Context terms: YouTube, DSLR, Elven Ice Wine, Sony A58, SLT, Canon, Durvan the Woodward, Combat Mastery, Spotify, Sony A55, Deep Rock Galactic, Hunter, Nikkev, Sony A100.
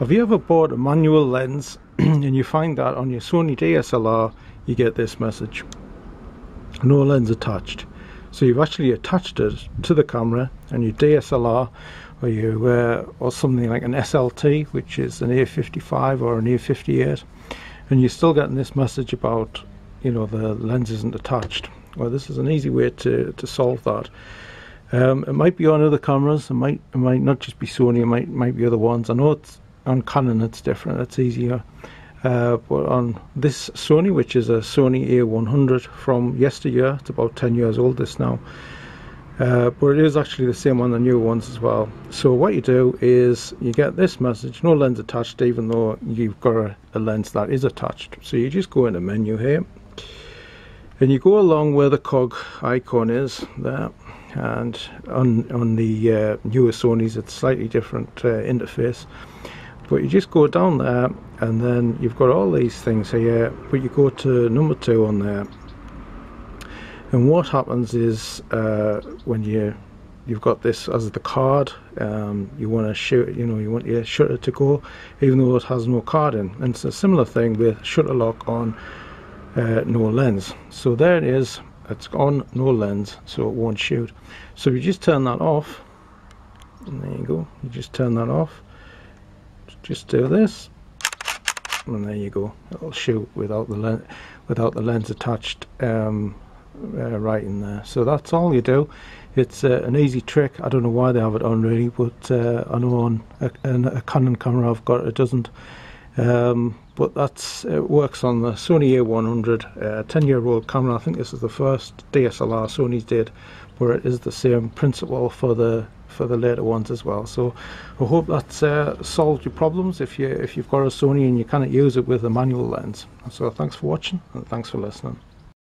Have you ever bought a manual lens and you find that on your Sony DSLR you get this message, no lens attached? So you've actually attached it to the camera, and your DSLR or something like an SLT, which is an A55 or an A58, and you're still getting this message about, you know, the lens isn't attached. Well, this is an easy way to solve that. It might be on other cameras, it might not just be Sony, it might be other ones. I know it's on Canon, it's different, it's easier, but on this Sony, which is a Sony A100 from yesteryear, it's about 10 years old this now, but it is actually the same on the new ones as well. So what you do is you get this message, no lens attached, even though you've got a lens that is attached. So you just go in the menu here and you go along where the cog icon is there, and on the newer Sonys it's slightly different interface. But you just go down there, and then you've got all these things here, but you go to number 2 on there, and what happens is when you've got this as the card, you want to shoot, you know, you want your shutter to go even though it has no card in, and it's a similar thing with shutter lock on no lens. So there it is, it's on no lens, so it won't shoot. So you just turn that off, and there you go, you just turn that off. Just do this, and there you go. It'll shoot without the lens attached, right in there. So that's all you do. It's an easy trick. I don't know why they have it on really, but I know on a Canon camera I've got it doesn't. But it works on the Sony A100, 10-year-old camera. I think this is the first DSLR Sony did, where it is the same principle for the later ones as well. So I hope that's solved your problems if you've got a Sony and you cannot use it with a manual lens. So thanks for watching, and thanks for listening.